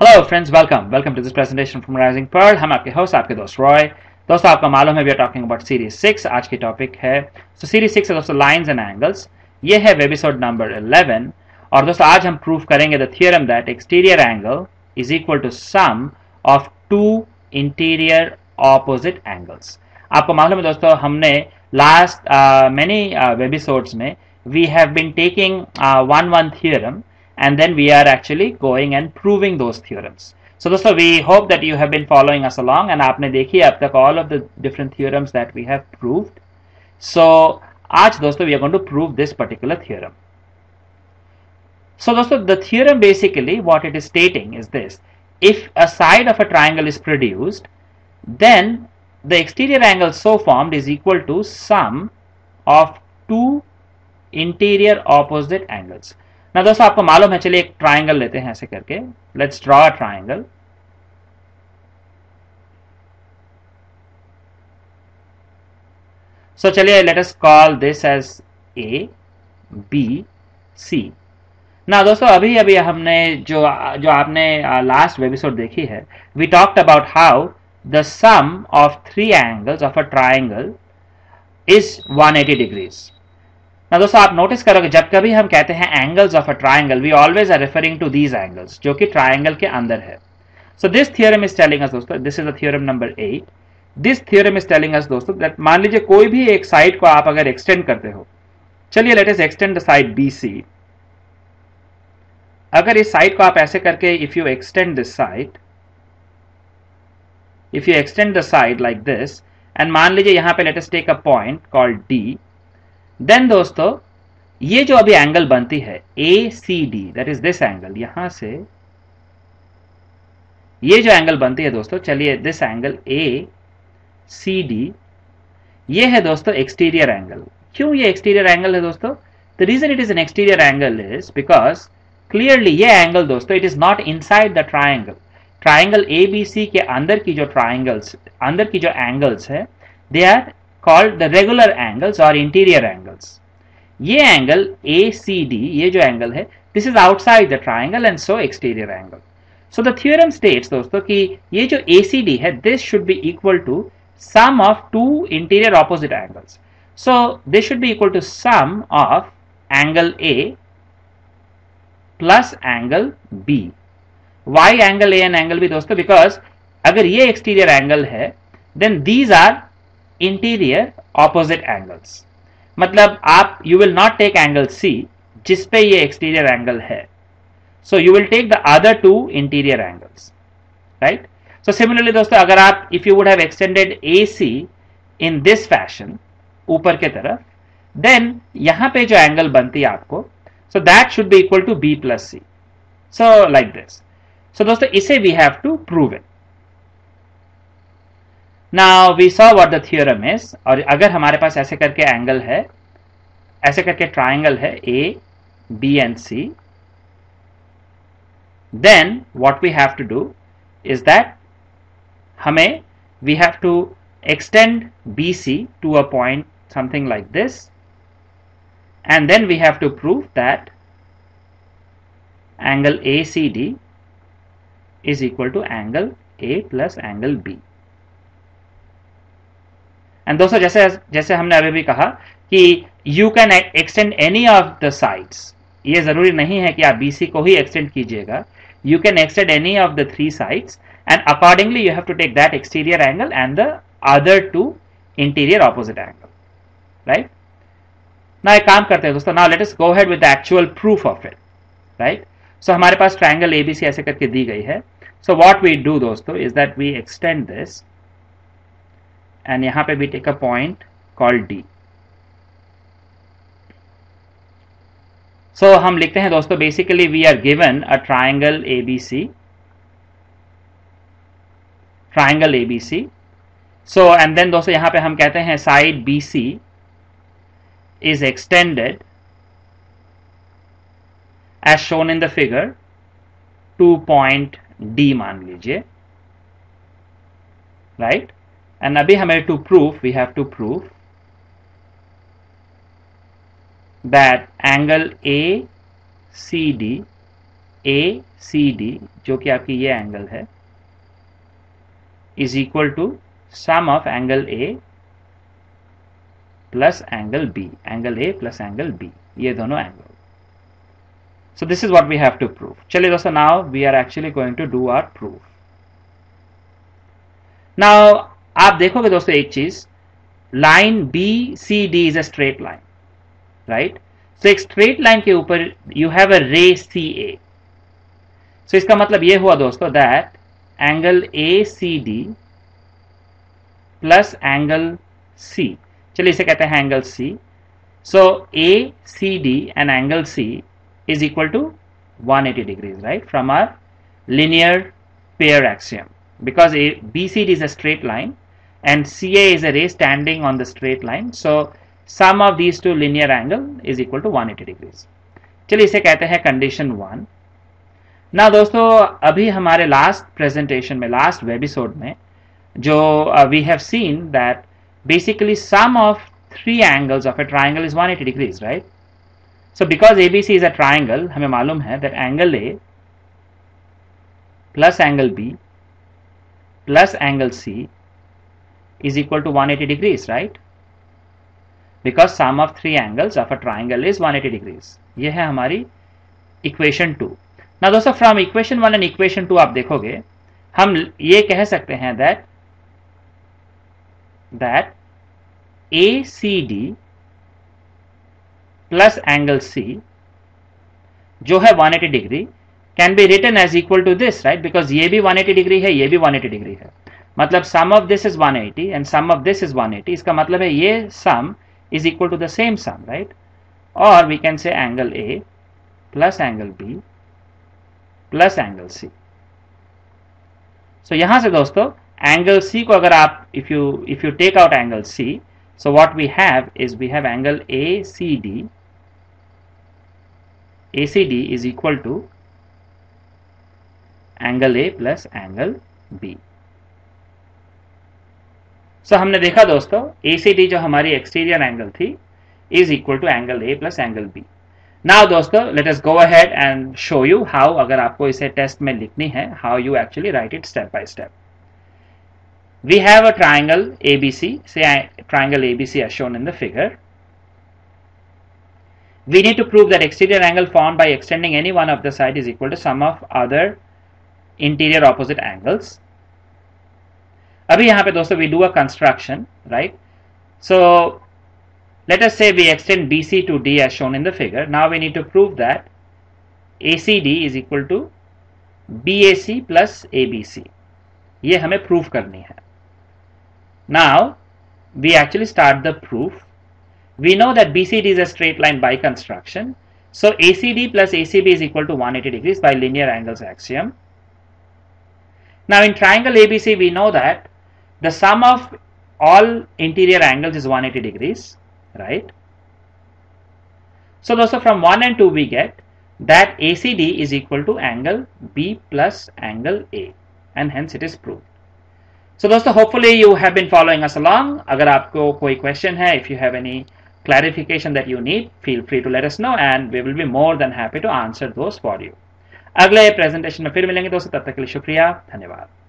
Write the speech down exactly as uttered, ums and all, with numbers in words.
Hello friends, welcome welcome to this presentation from rising Perl. हम आपके host, आपके दोस्त रॉय। दोस्तों, आपको मालूम है we are talking about series six. आज की टॉपिक है so, सीरीज सिक्स है दोस्तों लाइंस एंड एंगल्स। ये है एपिसोड नंबर इलेवन। और दोस्तों आज हम प्रूव करेंगे the theorem that exterior angle is equal to sum of two interior opposite angles. आपको मालूम है दोस्तों, हमने लास्ट मैनी एपिसोड्स में we have been taking one one theorem and then we are actually going and proving those theorems. So dosto, we hope that you have been following us along and aapne dekhi ab tak all of the different theorems that we have proved. So aaj dosto we are going to prove this particular theorem. So dosto, the theorem basically what it is stating is this: if a side of a triangle is produced, then the exterior angle so formed is equal to sum of two interior opposite angles. ना दोस्तों, आपको मालूम है, चलिए एक triangle लेते हैं ऐसे करके। Let's draw a triangle. So चलिए let us call this as A B C. ना दोस्तों, अभी अभी हमने जो जो आपने लास्ट एपिसोड देखी है, we talked about how the sum of three angles of a triangle is one eighty degrees. ना दोस्तों, आप नोटिस करोगे जब कभी हम कहते हैं angles of a triangle, we always are referring to these angles जो कि ट्राइंगल के अंदर है। So this theorem is telling us दोस्तों, this is the theorem number eight. This theorem is telling us दोस्तों दैट मान लीजिए कोई भी एक साइड को आप अगर एक्सटेंड करते हो। चलिए let us extend the side B C. अगर इस साइड को आप ऐसे करके, if you extend this side, if you extend the side like this and मान लीजिए यहाँ पे let us take a point called D, then दोस्तों ये जो अभी एंगल बनती है A C D, that is this angle, यहां से ये जो एंगल बनती है दोस्तों, चलिए this angle A C D, ये है दोस्तों एक्सटीरियर एंगल। क्यों ये एक्सटीरियर एंगल है दोस्तों? The reason it is an exterior angle is because clearly ये एंगल दोस्तों it is not inside the triangle. Triangle A B C के अंदर की जो ट्राइंगल्स, अंदर की जो एंगल्स है, they are called the regular angles or interior angles. ये एंगल A C D, ये जो एंगल है, this is outside the triangle and so exterior angle. So the theorem states दोस्तों कि ये जो A C D है, this should be equal to sum of two interior opposite angles. So this should be equal to sum of angle A plus angle B. Why angle A and angle B दोस्तों? Because अगर ये exterior angle है, then these are interior opposite angles. मतलब आप you will not take angle C जिसपे ये exterior angle है, so you will take the other two interior angles, right? So similarly दोस्तों, अगर आप if you would have extended A C in this fashion ऊपर के तरफ, देन यहां पे जो एंगल बनती है आपको, so that should be equal to B plus C, so like this. So दोस्तों इसे we have to prove it. Now we saw what the theorem is। और अगर हमारे पास ऐसे करके एंगल है, ऐसे करके ट्राइंगल है A, B and C, then what we have to do is that हमें we have to extend B C to a point something like this, and then we have to prove that angle A C D is equal to angle A plus angle B. And दोस्तों जैसे जैसे हमने अभी भी कहा कि you can extend any of the sides. ये जरूरी नहीं है कि आप बीसी को ही एक्सटेंड कीजिएगा, you can extend any of the three sides and accordingly you have to take that exterior angle and the other two interior opposite angle, right? ना एक काम करते हैं दोस्तों, now let us go ahead with the actual proof of it, right? So हमारे पास triangle ABC ऐसे करके दी गई है। सो व्हाट वी डू दोस्तों is that we extend this and यहाँ पे भी take a point called D. So हम लिखते हैं दोस्तों, basically we are given a triangle ABC, triangle ABC. So and then दोस्तों यहाँ पे हम कहते हैं side BC is extended as shown in the figure to point D, मान लीजिए, राइट right? एंड अभी हमें to proof we have to proof that angle A C D A C D जो कि आपकी ये एंगल है is equal to sum of angle A plus angle B, angle A plus angle B, ये दोनों angle. So this is what we have to prove. Chale dosto, now we are actually going to do our proof. Now आप देखोगे दोस्तों एक चीज, line B C D is a straight line, right. So एक straight line के ऊपर you have a रे सी ए. सो इसका मतलब ये हुआ दोस्तों that angle A C D plus angle C, चलिए इसे कहते हैं angle C. So A C D and angle C is equal to one hundred eighty degrees, right, from our linear pair axiom, because a B C D is a straight line and C A is a ray standing on the straight line. So sum of these two linear angle is equal to one hundred eighty degrees. चलिए इसे कहते हैं condition one. Now दोस्तों अभी हमारे last presentation में, last webisode में जो uh, we have seen that basically sum of three angles of a triangle is one hundred eighty degrees, right. So because A B C is a triangle, हमें मालूम है that angle A plus angle B plus angle C is equal to one hundred eighty degrees, right? Because sum of three angles of a triangle is one hundred eighty degrees. ये है हमारी equation two. Now दोस्तों from equation one and equation two आप देखोगे, हम ये कह सकते हैं that that A C D plus angle C जो है one hundred eighty degree can be written as equal to this, right, because ये भी one hundred eighty डिग्री है, ये भी one hundred eighty डिग्री है. मतलब sum of this is one hundred eighty and sum of this is one hundred eighty. इसका मतलब है ये sum is equal to the same sum, right. और we can say angle A plus angle B plus angle C. So यहां से दोस्तों angle C को अगर आप if you if you take out angle C, so what we have is we have angle A C D. A C D is equal to angle A plus angle B. So हमने देखा दोस्तों A C D जो हमारी exterior angle थी is equal to angle A plus angle B. Now दोस्तों let us go ahead and show you how, अगर आपको इसे टेस्ट में लिखनी है, how you actually write it step by step. We have a triangle A B C, say triangle A B C as shown in the figure. We need to prove that exterior angle formed by extending any one of the side is equal to sum of other interior opposite angles. अभी यहाँ पे दोस्तों we do a construction, right? So let us say we extend B C to D as shown in the figure. Now we need to prove that A C D is equal to B A C plus A B C. ये हमें prove करनी है. Now we actually start the proof. We know that B C D is a straight line by construction. So A C D plus A C B is equal to one hundred eighty degrees by linear angles axiom. Now in triangle A B C we know that the sum of all interior angles is one hundred eighty degrees, right. So also from one and two we get that A C D is equal to angle B plus angle A, and hence it is proved. So दोस्तों hopefully you have been following us along. अगर आपको कोई question है, if you have any clarification that you need, feel free to let us know and we will be more than happy to answer those for you. अगले presentation में फिर मिलेंगे दोस्तों, तब तक के लिए शुक्रिया, धन्यवाद.